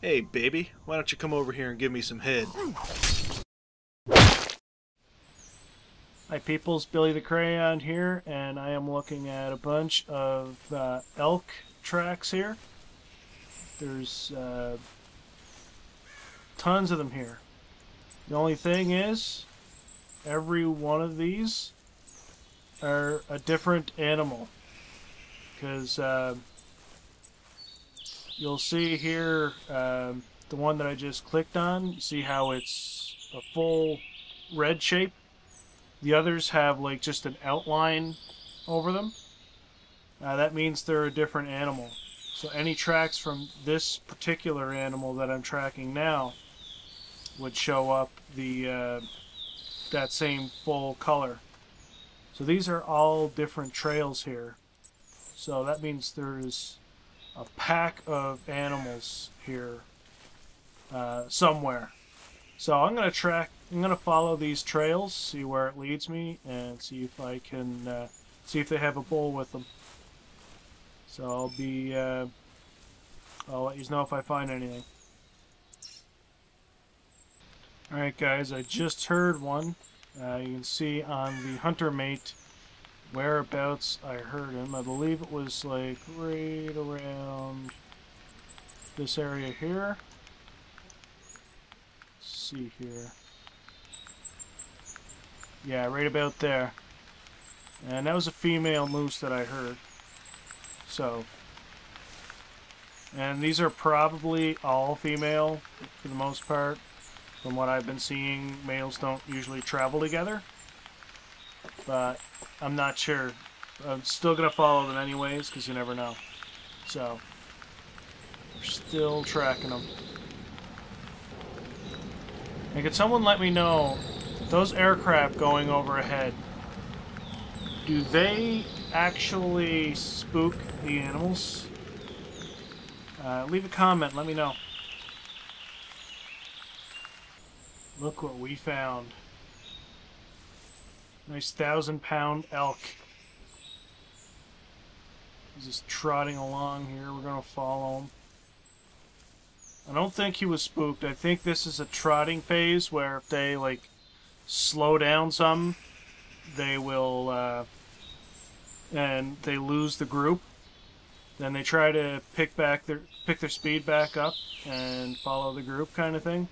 Hey, baby, why don't you come over here and give me some head? Hi, peoples. Billy the Crayon here, and I am looking at a bunch of elk tracks here. There's tons of them here. The only thing is, every one of these are a different animal. Because you'll see here the one that I just clicked on. You see how it's a full red shape? The others have like just an outline over them. That means they're a different animal. So any tracks from this particular animal that I'm tracking now would show up the that same full color. So these are all different trails here. So that means there's a pack of animals here somewhere. So I'm gonna follow these trails, see where it leads me, and see if I can see if they have a bull with them. So I'll let you know if I find anything. All right, guys, I just heard one. You can see on the Hunter Mate whereabouts I heard him. I believe it was like right around this area here. Let's see here. Yeah, right about there. And that was a female moose that I heard. So, and these are probably all female for the most part. From what I've been seeing, males don't usually travel together. But I'm not sure. I'm still going to follow them anyways, because you never know. So, we're still tracking them. And could someone let me know, those aircraft going over ahead, do they actually spook the animals? Leave a comment, let me know. Look what we found. Nice 1,000-pound elk. He's just trotting along here. We're going to follow him. I don't think he was spooked. I think this is a trotting phase where if they, like, slow down some, they will, and they lose the group. Then they try to pick their speed back up and follow the group kind of thing.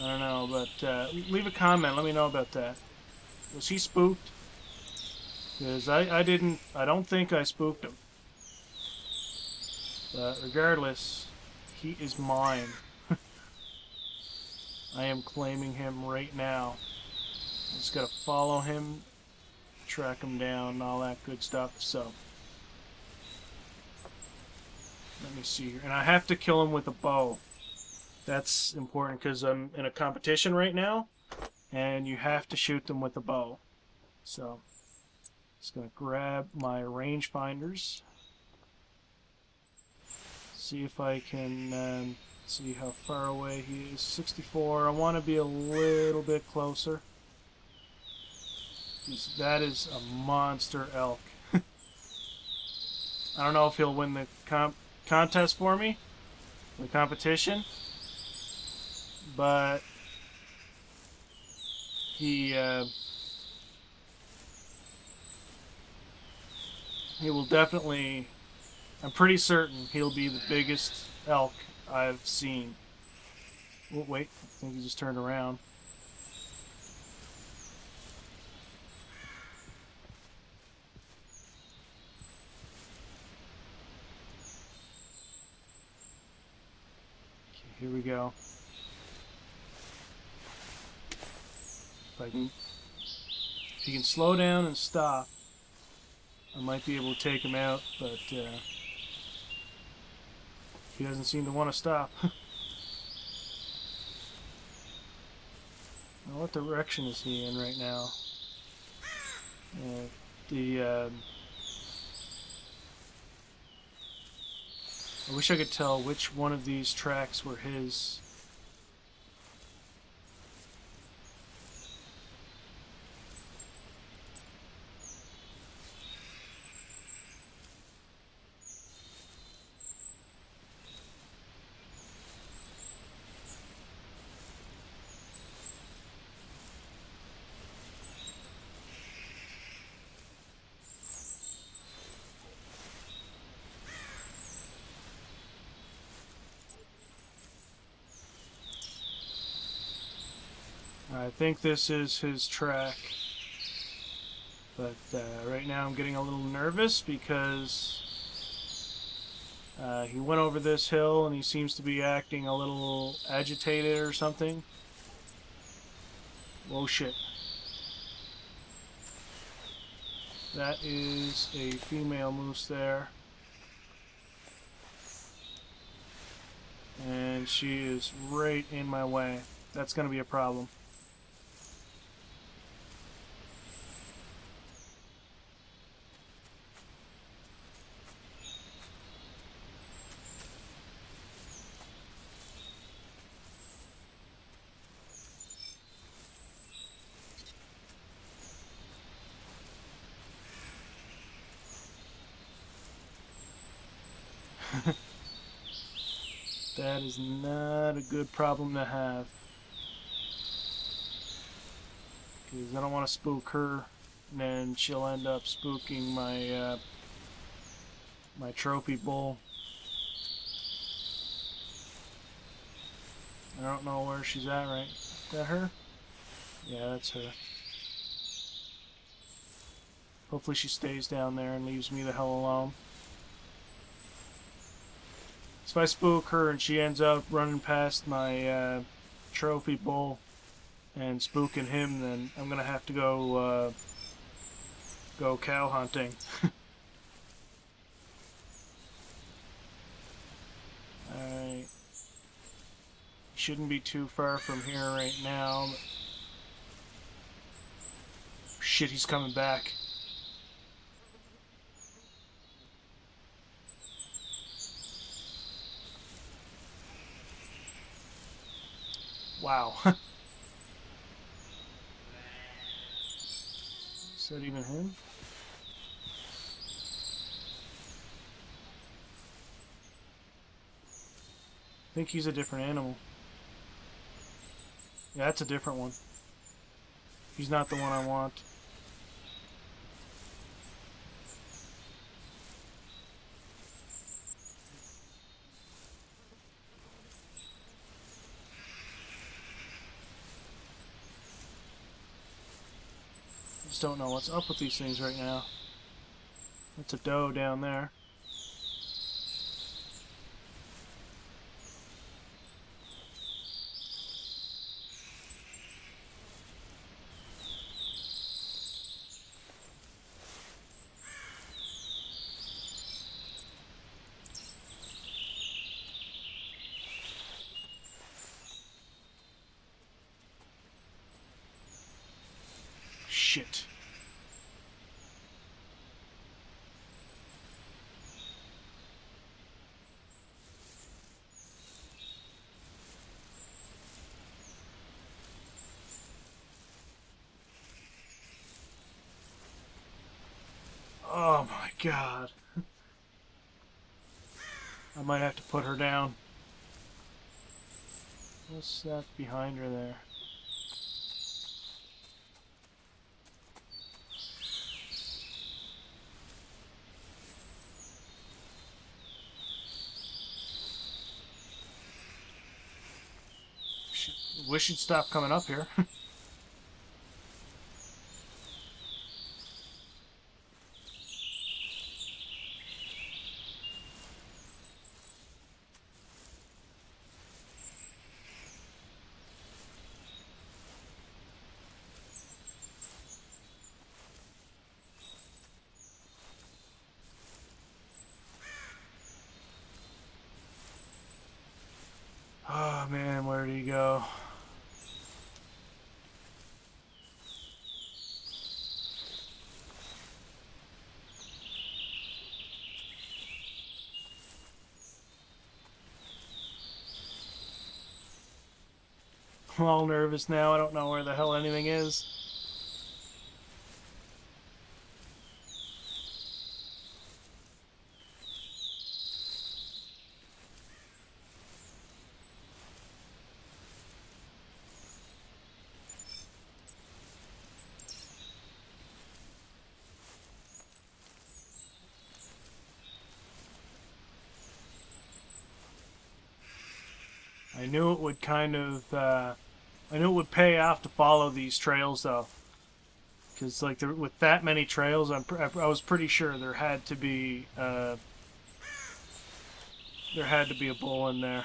I don't know, but leave a comment. Let me know about that. Was he spooked? Because I don't think I spooked him. But regardless, he is mine. I am claiming him right now. I just gotta follow him, track him down, and all that good stuff. So let me see here, and I have to kill him with a bow. That's important because I'm in a competition right now, and you have to shoot them with a bow. So, just gonna grab my rangefinders. See if I can see how far away he is. 64. I want to be a little bit closer. That is a monster elk. I don't know if he'll win the contest for me, the competition, but he will definitely, I'm pretty certain he'll be the biggest elk I've seen. Oh, wait, I think he just turned around. Okay, here we go. If you can slow down and stop, I might be able to take him out, but he doesn't seem to want to stop. Now, what direction is he in right now? I wish I could tell which one of these tracks were his. I think this is his track. But right now I'm getting a little nervous because he went over this hill and he seems to be acting a little agitated or something. Oh shit. That is a female moose there. And she is right in my way. That's going to be a problem. That is not a good problem to have. Because I don't want to spook her, and then she'll end up spooking my my trophy bull. I don't know where she's at right. Is that her? Yeah, that's her. Hopefully she stays down there and leaves me the hell alone. So if I spook her and she ends up running past my trophy bull and spooking him, then I'm gonna have to go go cow hunting. Alright. Shouldn't be too far from here right now. But... shit, he's coming back. Wow. Is that even him? I think he's a different animal. Yeah, that's a different one. He's not the one I want. Don't know what's up with these things right now. That's a doe down there. Shit. Oh my god. I might have to put her down. What's that behind her there? Shit, wish she'd stop coming up here. Man, where did he go? I'm all nervous now. I don't know where the hell anything is. I knew it would kind of And it would pay off to follow these trails, though. Because, like, with that many trails, I was pretty sure there had to be, a bull in there.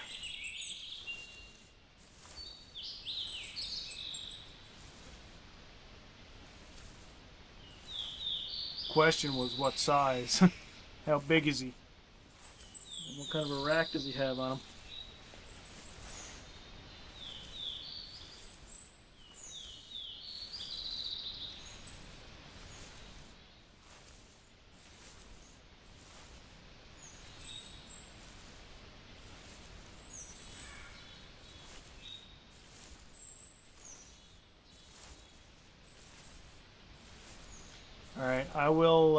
Question was what size. How big is he? And what kind of a rack does he have on him? Alright, I will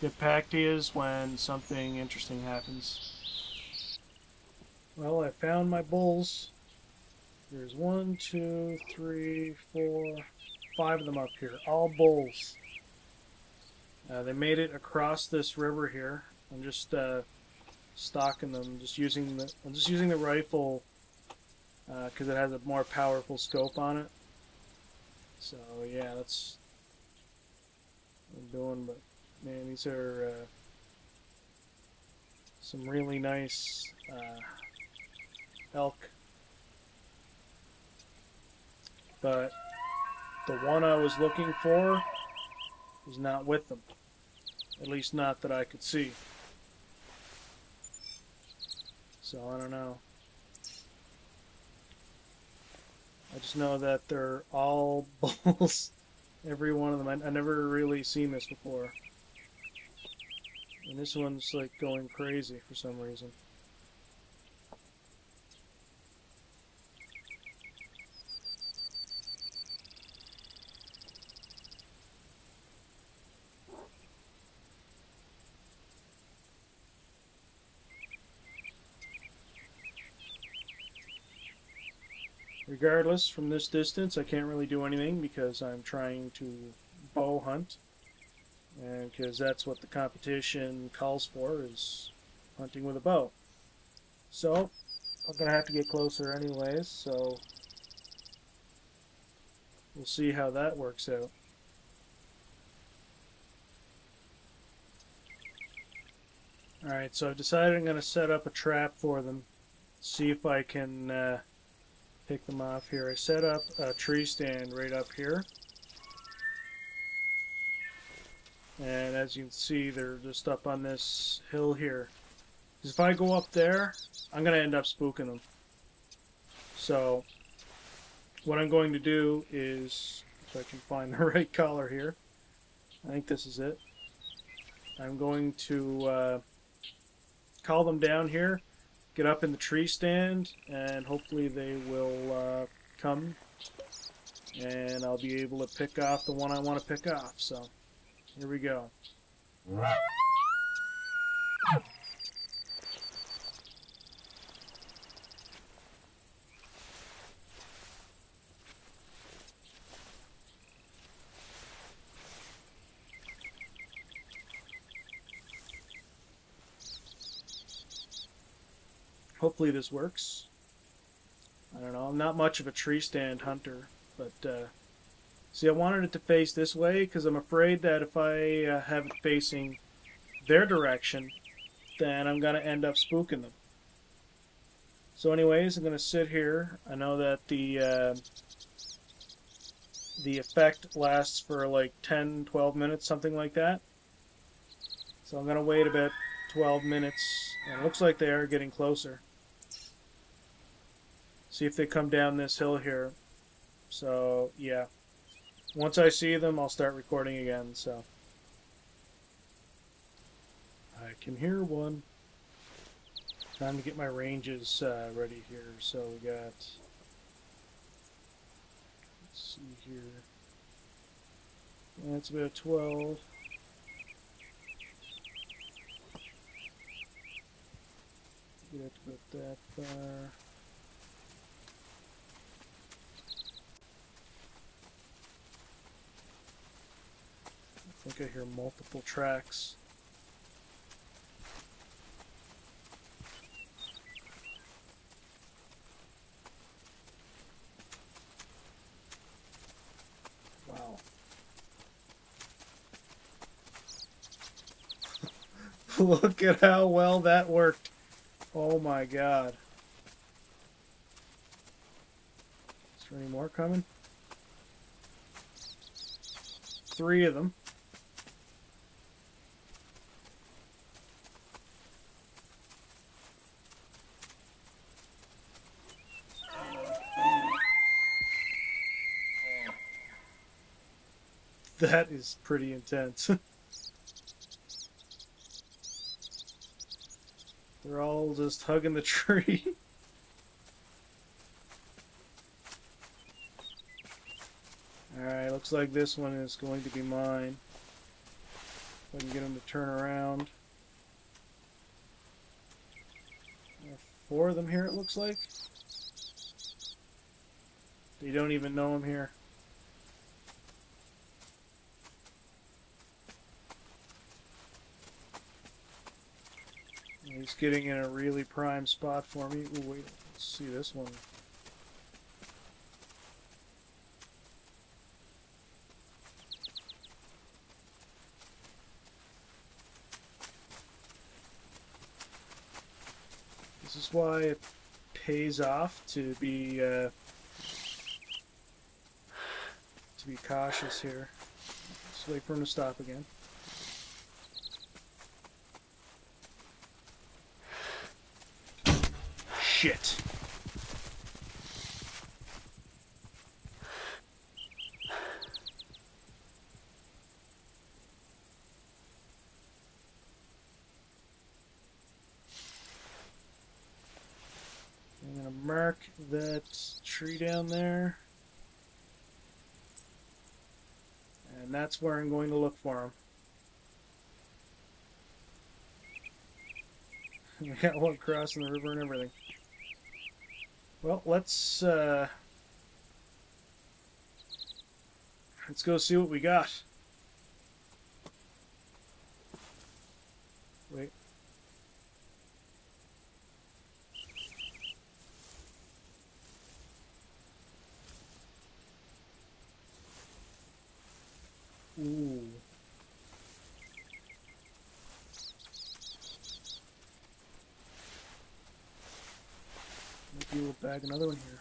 get back to you when something interesting happens. Well, I found my bulls. There's 5 of them up here. All bulls. They made it across this river here. I'm just stalking them. I'm just using the rifle because it has a more powerful scope on it. So yeah, that's what I'm doing, but man, these are some really nice elk. But the one I was looking for was not with them, at least not that I could see. So I don't know. I just know that they're all bulls, every one of them. I've never really seen this before. And this one's like going crazy for some reason. Regardless, from this distance, I can't really do anything because I'm trying to bow hunt, and because that's what the competition calls for, is hunting with a bow. So I'm gonna have to get closer anyways, so we'll see how that works out. Alright, so I've decided I'm gonna set up a trap for them, see if I can pick them off here. I set up a tree stand right up here. And as you can see, they're just up on this hill here. Because if I go up there, I'm going to end up spooking them. So what I'm going to do is, if I can find the right color here, I think this is it. I'm going to call them down here, get up in the tree stand, and hopefully they will come and I'll be able to pick off the one I want to pick off. So here we go. Hopefully this works. I don't know, I'm not much of a tree stand hunter, but see, I wanted it to face this way because I'm afraid that if I have it facing their direction, then I'm going to end up spooking them. So anyways, I'm going to sit here. I know that the effect lasts for like 10-12 minutes, something like that. So I'm going to wait about 12 minutes, and it looks like they are getting closer. See if they come down this hill here. So yeah, once I see them, I'll start recording again. So I can hear one. Time to get my ranges ready here. So we got, let's see here, that's about 12. You have to put that there. I think I hear multiple tracks. Look at how well that worked. Oh my god. Is there any more coming? 3 of them. That is pretty intense. They're all just hugging the tree. Alright, looks like this one is going to be mine. If I can get him to turn around. There are 4 of them here, it looks like. They don't even know I'm here. He's getting in a really prime spot for me. Ooh, wait, let's see this one. This is why it pays off to be cautious here. Let's wait for him to stop again. Shit. I'm gonna mark that tree down there, and that's where I'm going to look for him. We got one crossing the river and everything. Well, let's go see what we got. Wait. Ooh. Maybe we'll bag another one here.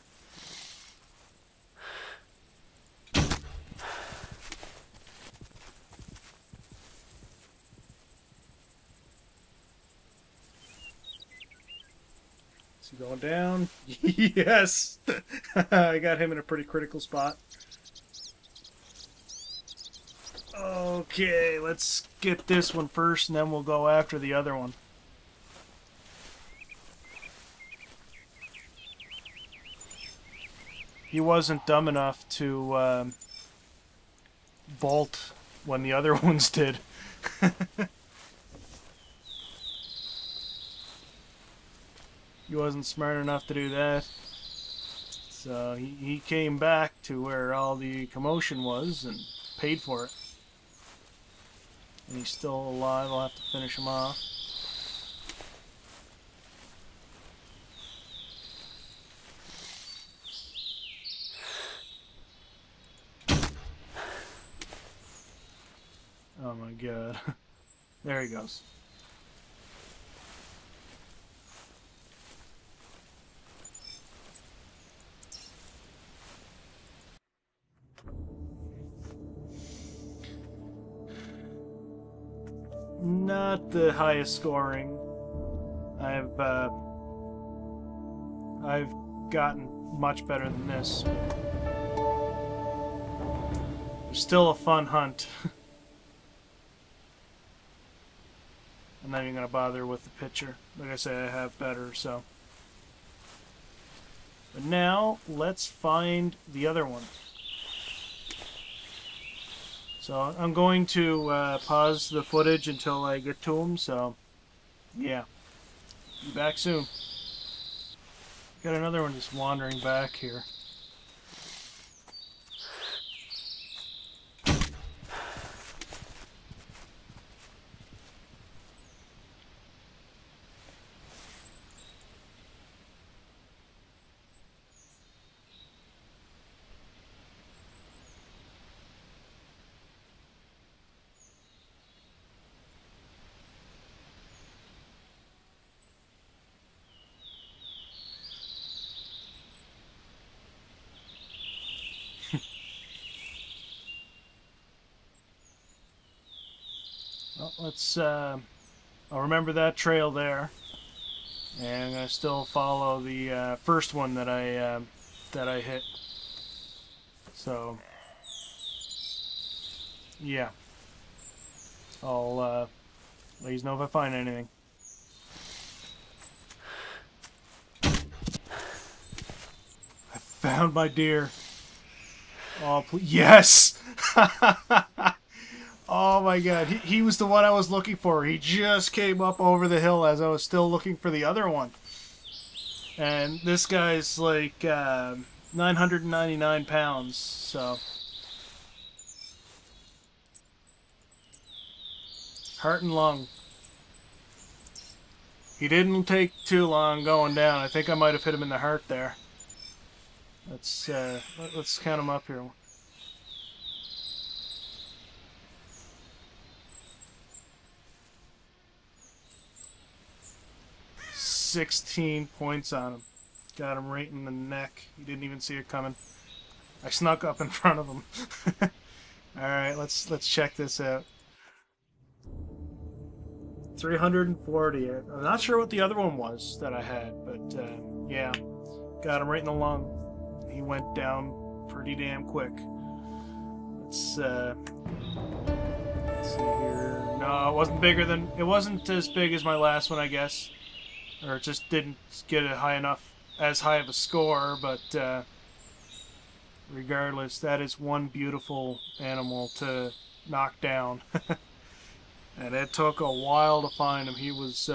Is he going down? Yes! I got him in a pretty critical spot. Okay, let's get this one first and then we'll go after the other one. He wasn't dumb enough to vault when the other ones did. He wasn't smart enough to do that. So he came back to where all the commotion was and paid for it. And he's still alive. I'll have to finish him off. Oh my god. There he goes. Not the highest scoring. I've gotten much better than this. It's still a fun hunt. I'm not even going to bother with the picture. Like I say, I have better, so. But now, let's find the other one. So, I'm going to pause the footage until I get to him, so. Yeah. Be back soon. Got another one just wandering back here. Let's, I'll remember that trail there, and I'm going to still follow the first one that I hit. So, yeah, I'll let you know if I find anything. I found my deer. Oh, please. Yes! Oh my god, he was the one I was looking for. He just came up over the hill as I was still looking for the other one. And this guy's like 999 pounds, so... Heart and lung. He didn't take too long going down. I think I might have hit him in the heart there. Let's count him up here. . 16 points on him. Got him right in the neck. He didn't even see it coming. I snuck up in front of him. Alright, let's check this out. 340. I'm not sure what the other one was that I had, but yeah. Got him right in the lung. He went down pretty damn quick. Let's see here. No, it wasn't bigger than... It wasn't as big as my last one, I guess. Or just didn't get it high enough, as high of a score, but regardless, that is one beautiful animal to knock down. And it took a while to find him. He was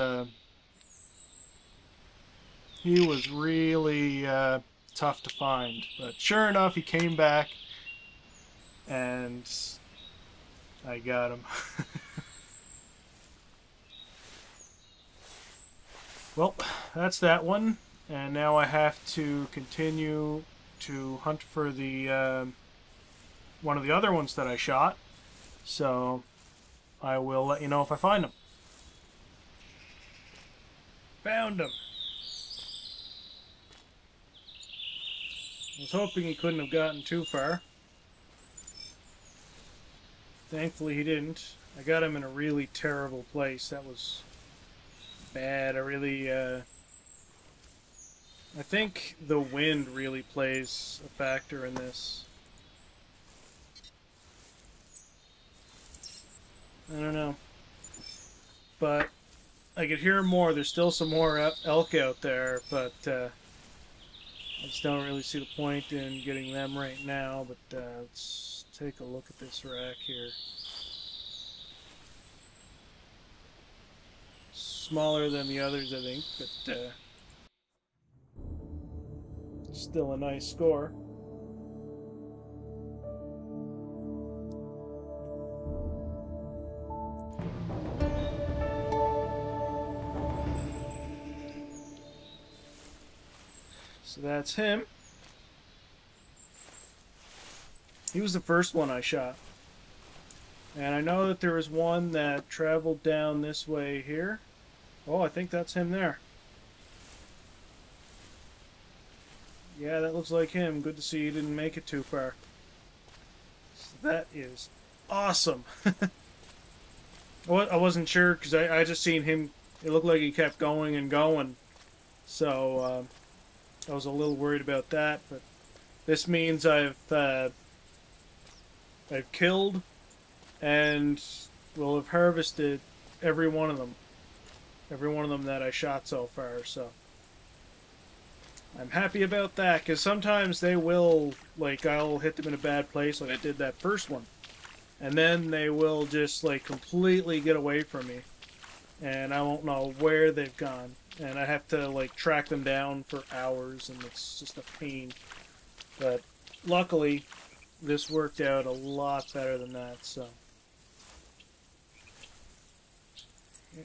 really tough to find, but sure enough, he came back, and I got him. Well, that's that one, and now I have to continue to hunt for the one of the other ones that I shot, so I will let you know if I find them. Found him! I was hoping he couldn't have gotten too far. Thankfully he didn't. I got him in a really terrible place. That was... bad. I really, I think the wind really plays a factor in this. I don't know. But I could hear more. There's still some more elk out there, but I just don't really see the point in getting them right now. But let's take a look at this rack here. Smaller than the others, I think, but still a nice score. So that's him. He was the first one I shot. And I know that there was one that traveled down this way here. Oh, I think that's him there. Yeah, that looks like him. Good to see you didn't make it too far. So that is awesome. I wasn't sure because I just seen him. It looked like he kept going and going. So I was a little worried about that. But this means I've killed and will have harvested every one of them. Every one of them that I shot so far, so I'm happy about that, because sometimes they will, like, I'll hit them in a bad place, like I did that first one, and then they will just, like, completely get away from me, and I won't know where they've gone, and I have to, like, track them down for hours, and it's just a pain. But luckily, this worked out a lot better than that, so...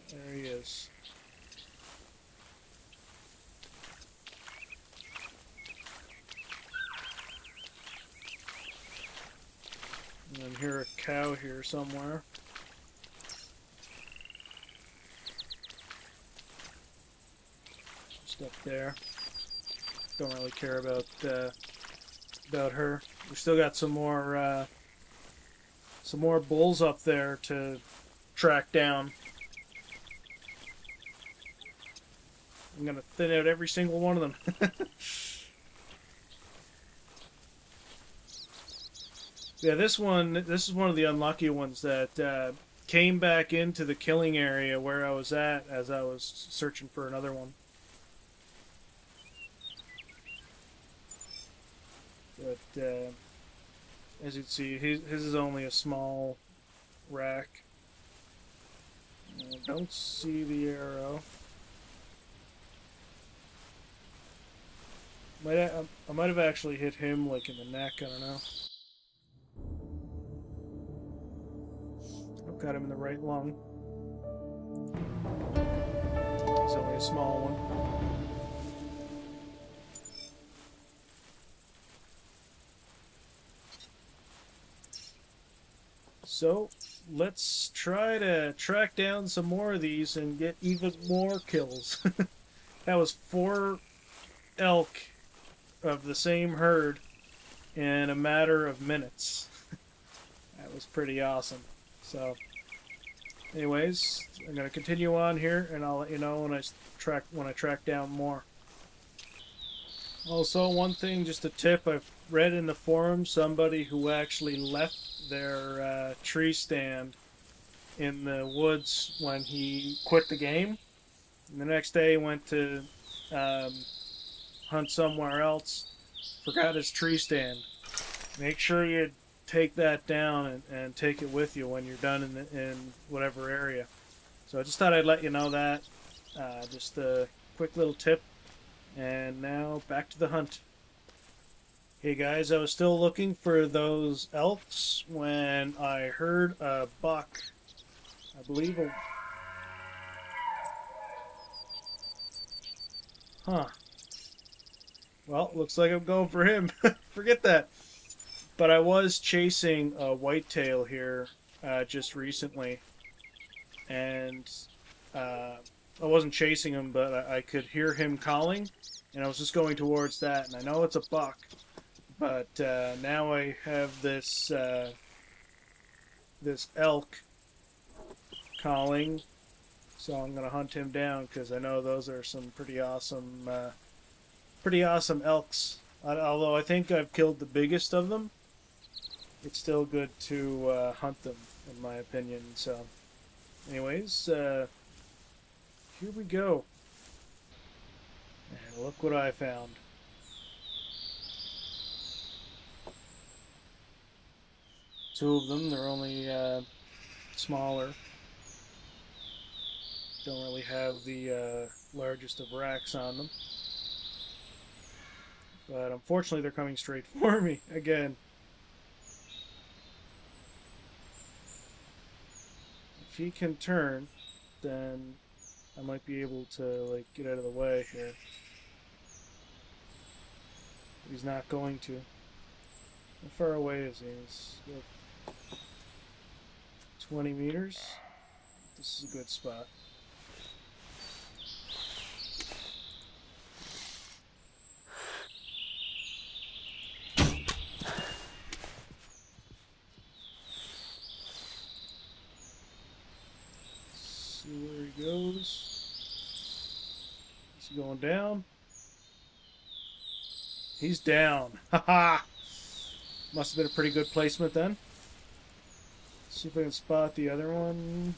There he is. And I hear a cow here somewhere. Just up there. Don't really care about her. We still got some more bulls up there to track down. I'm going to thin out every single one of them. Yeah, this is one of the unlucky ones that came back into the killing area where I was at as I was searching for another one. But as you can see, his is only a small rack. I don't see the arrow. I might have actually hit him like in the neck, I don't know. I've got him in the right lung. It's only a small one. So, let's try to track down some more of these and get even more kills. That was 4 elk of the same herd in a matter of minutes. That was pretty awesome. So, anyways, I'm going to continue on here, and I'll let you know when I track down more. Also, one thing, just a tip, I've read in the forum somebody who actually left their tree stand in the woods when he quit the game. And the next day he went to hunt somewhere else, forgot his tree stand. Make sure you take that down and take it with you when you're done in whatever area. So I just thought I'd let you know that. Just a quick little tip. And now, back to the hunt. Hey guys, I was still looking for those elks when I heard a buck. I believe a... Huh. Well, looks like I'm going for him. Forget that. But I was chasing a whitetail here just recently. And... I wasn't chasing him, but I could hear him calling, and I was just going towards that, and I know it's a buck, but now I have this this elk calling, so I'm going to hunt him down, because I know those are some pretty awesome elks. Although I think I've killed the biggest of them, it's still good to hunt them, in my opinion. So, anyways... here we go. And look what I found. Two of them, they're only smaller. Don't really have the largest of racks on them. But unfortunately they're coming straight for me again. If he can turn, then I might be able to, like, get out of the way here. He's not going to. How far away is he? He's like 20 meters. This is a good spot. Going down. He's down. Haha. Must have been a pretty good placement then. Let's see if I can spot the other one.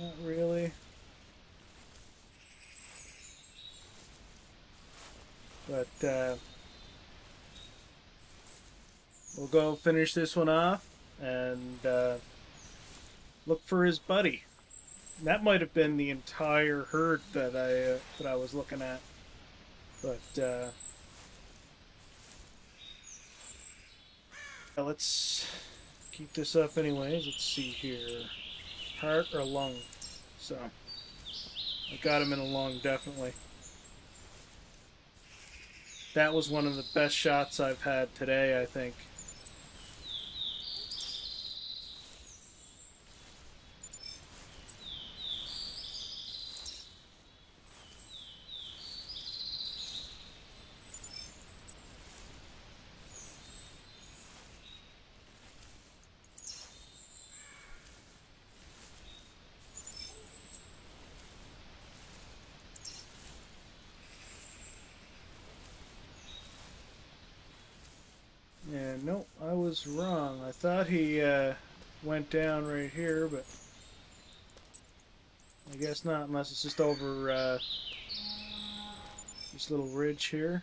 Not really. But we'll go finish this one off and look for his buddy. That might have been the entire herd that I was looking at, but let's keep this up anyways. Let's see here, heart or lung? So I got him in the lung definitely. That was one of the best shots I've had today, I think. was wrong. I thought he went down right here, but I guess not, unless it's just over this little ridge here.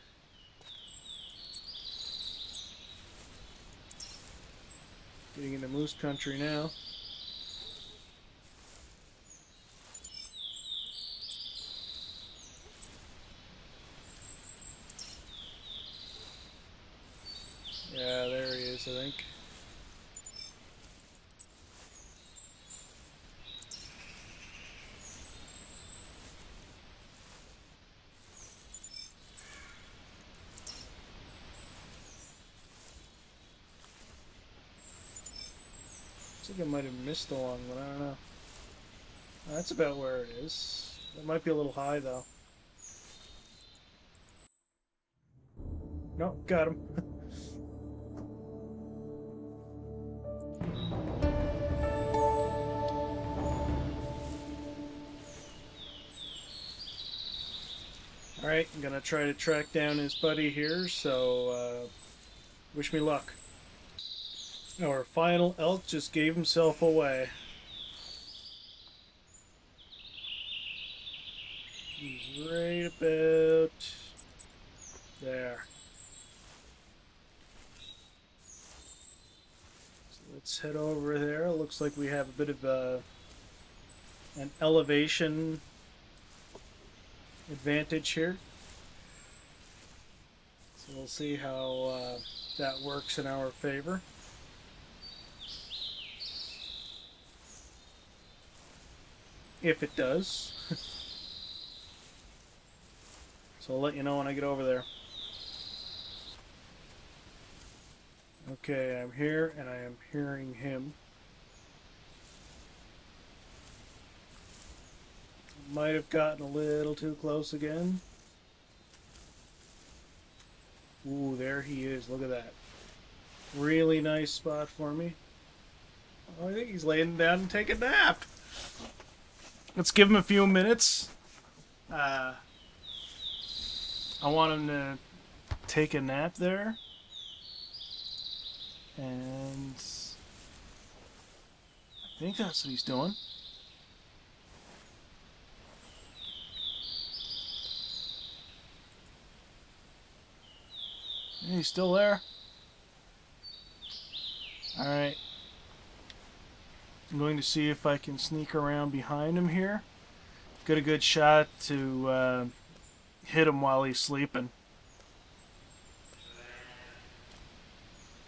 Getting into moose country now. Yeah, there he is, I think. I think I might have missed the long one, I don't know. That's about where it is. It might be a little high though. Nope, got him. Alright, I'm gonna try to track down his buddy here, so wish me luck. Our final elk just gave himself away. He's right about there. So let's head over there. Looks like we have a bit of an elevation advantage here. So we'll see how that works in our favor. If it does. So I'll let you know when I get over there. Okay, I'm here and I am hearing him. Might have gotten a little too close again. Ooh, there he is. Look at that. Really nice spot for me. Oh, I think he's laying down and taking a nap. Let's give him a few minutes. I want him to take a nap there. And I think that's what he's doing. And he's still there. Alright. I'm going to see if I can sneak around behind him here. Get a good shot to hit him while he's sleeping.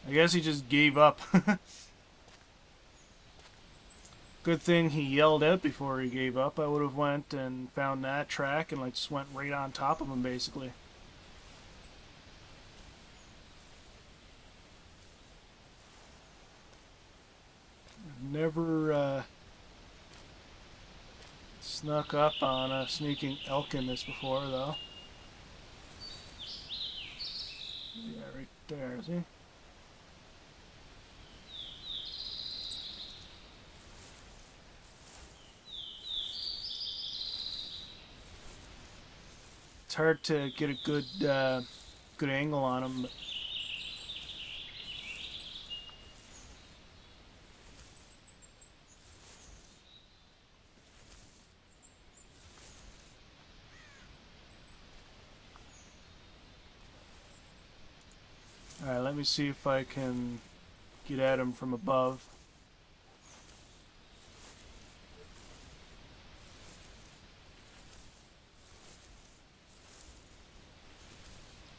I guess he just gave up. Good thing he yelled out before he gave up. I would have went and found that track and like just went right on top of him basically. Never snuck up on a sneaking elk in this before, though. Yeah, right there, is he? It's hard to get a good good angle on him, but alright, let me see if I can get at him from above.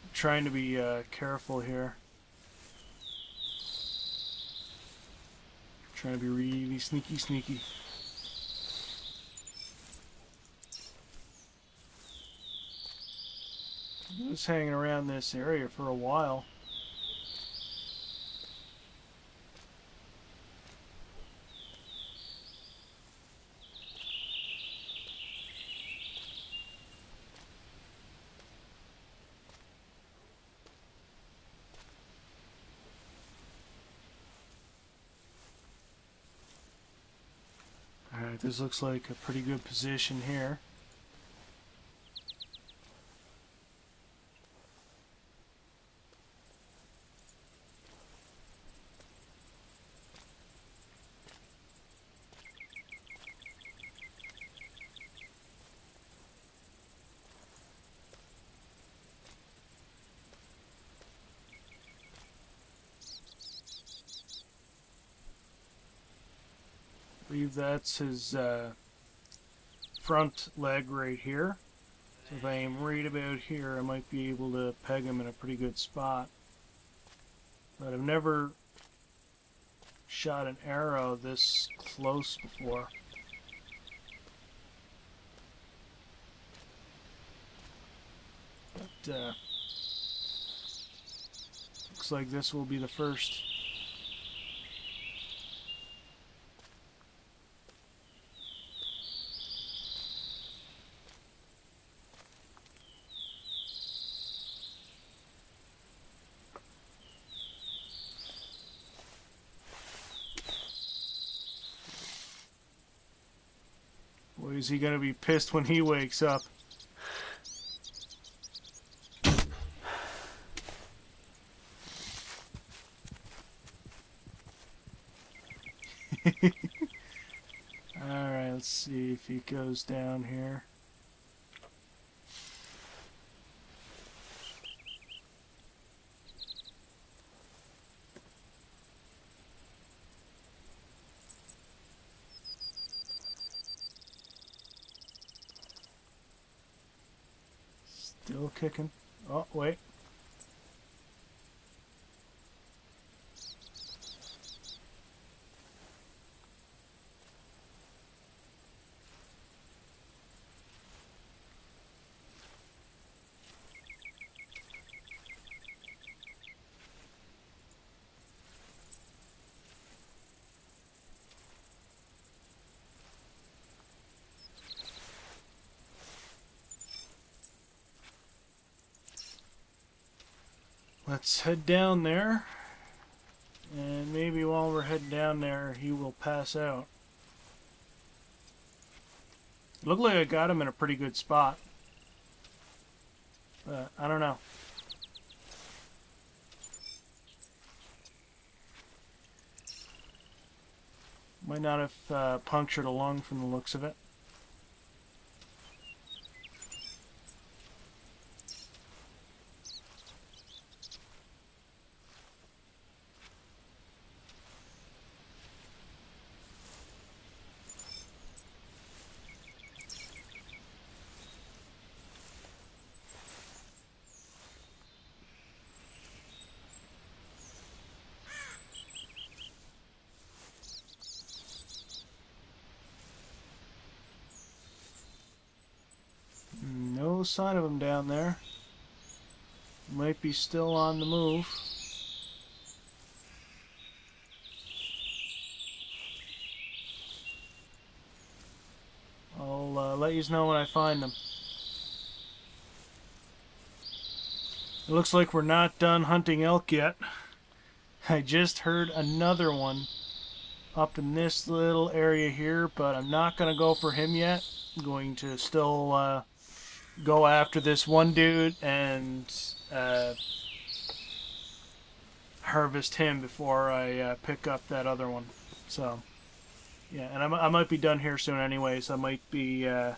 I'm trying to be careful here. I'm trying to be really sneaky. I'm just hanging around this area for a while. This looks like a pretty good position here. believe that's his front leg right here. So if I aim right about here, I might be able to peg him in a pretty good spot. But I've never shot an arrow this close before. But looks like this will be the first. Is he gonna be pissed when he wakes up? All right, let's see if he goes down here. Still kicking. Oh, wait. Let's head down there, and maybe while we're heading down there he will pass out. It looked like I got him in a pretty good spot, but I don't know. Might not have punctured a lung from the looks of it. Sign of him down there. Might be still on the move. I'll let you know when I find him. It looks like we're not done hunting elk yet. I just heard another one up in this little area here, but I'm not going to go for him yet. I'm going to still go after this one dude and harvest him before I pick up that other one. So yeah, and I might be done here soon anyway, so I might be I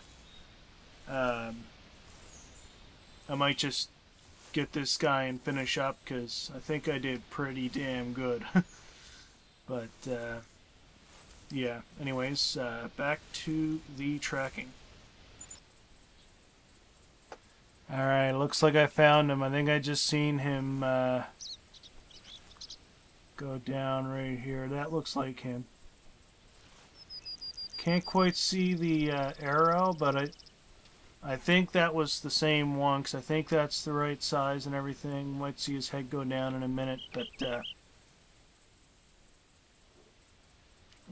might just get this guy and finish up, because I think I did pretty damn good. But yeah, anyways, back to the tracking. Alright, looks like I found him. I think I just seen him go down right here. That looks like him. Can't quite see the arrow, but I think that was the same one, because I think that's the right size and everything. Might see his head go down in a minute, but let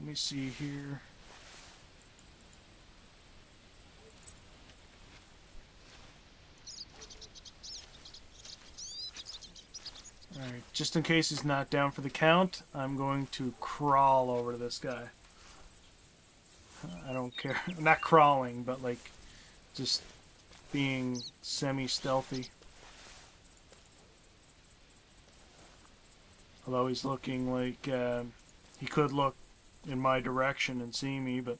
me see here. Alright, just in case he's not down for the count, I'm going to crawl over to this guy. I don't care. I'm not crawling, but like just being semi-stealthy. Although he's looking like he could look in my direction and see me, but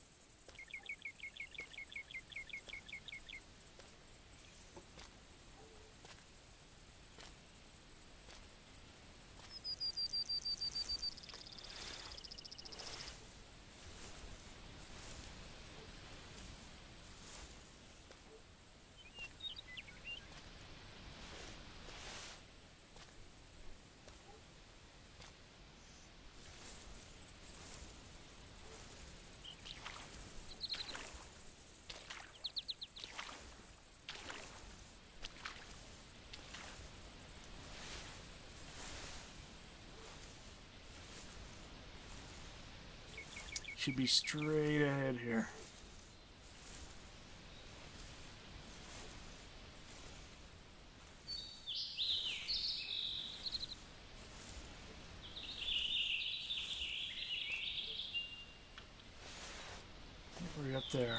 should be straight ahead here. We're up there.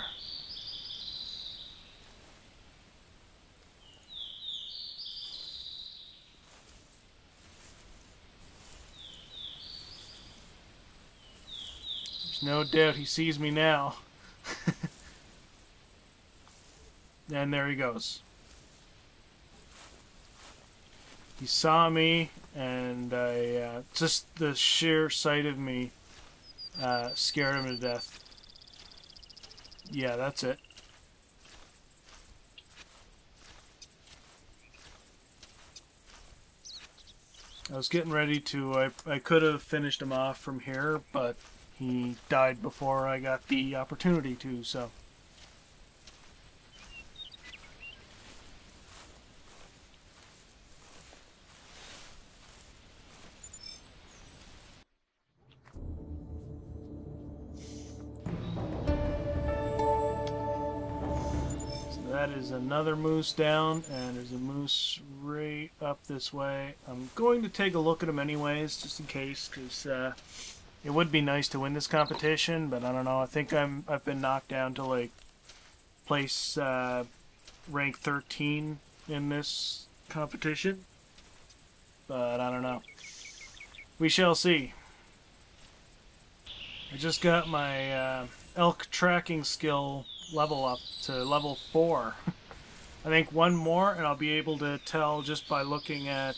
No doubt he sees me now. And there he goes. He saw me, and I, just the sheer sight of me scared him to death. Yeah, that's it. I was getting ready to... I could have finished him off from here, but... he died before I got the opportunity to, so. So that is another moose down, and there's a moose right up this way. I'm going to take a look at him anyways, just in case, because... it would be nice to win this competition, but I don't know. I think I've been knocked down to like place rank 13 in this competition, but I don't know. We shall see. I just got my elk tracking skill level up to level 4. I think one more, and I'll be able to tell just by looking at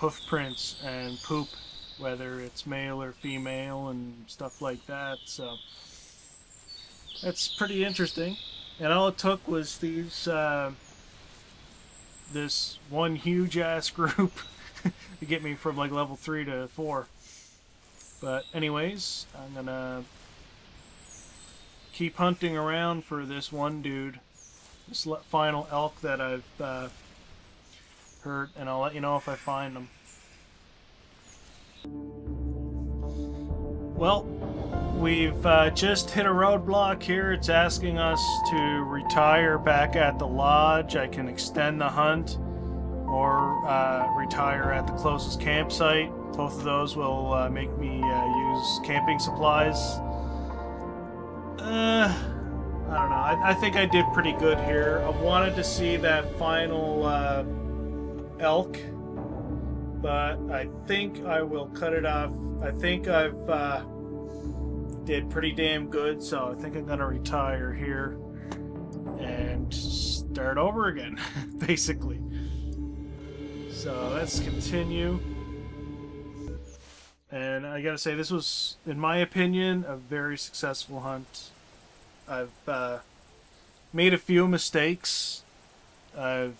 hoof prints and poop, whether it's male or female and stuff like that. So that's pretty interesting. And all it took was these this one huge ass group to get me from like level 3 to 4. But anyways, I'm gonna keep hunting around for this one dude, this final elk that I've hurt, and I'll let you know if I find them. Well, we've just hit a roadblock here. It's asking us to retire back at the lodge. I can extend the hunt or retire at the closest campsite. Both of those will make me use camping supplies. I don't know. I think I did pretty good here. I wanted to see that final elk, but I think I will cut it off. I think I've did pretty damn good, so I think I'm gonna retire here and start over again basically. So let's continue, and I gotta say, this was, in my opinion, a very successful hunt. I've made a few mistakes. I've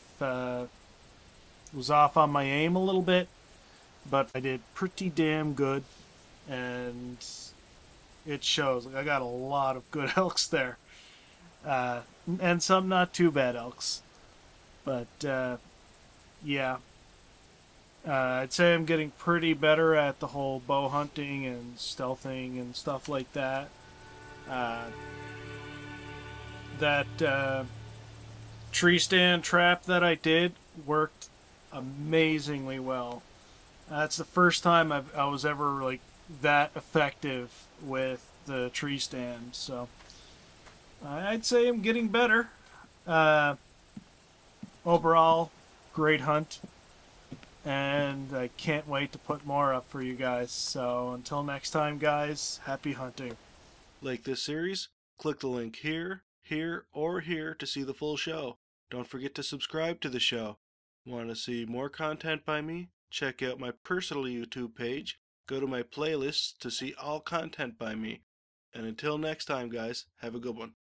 was off on my aim a little bit, but I did pretty damn good, and it shows. Like, I got a lot of good elks there, and some not too bad elks, but yeah, I'd say I'm getting pretty better at the whole bow hunting and stealthing and stuff like that. That tree stand trap that I did worked amazingly well. That's the first time I was ever like that effective with the tree stand, so I'd say I'm getting better. Overall, great hunt, and I can't wait to put more up for you guys. So until next time, guys, happy hunting. Like this series, click the link here, here, or here to see the full show. Don't forget to subscribe to the show. Want to see more content by me? Check out my personal YouTube page. Go to my playlists to see all content by me. And until next time, guys, have a good one.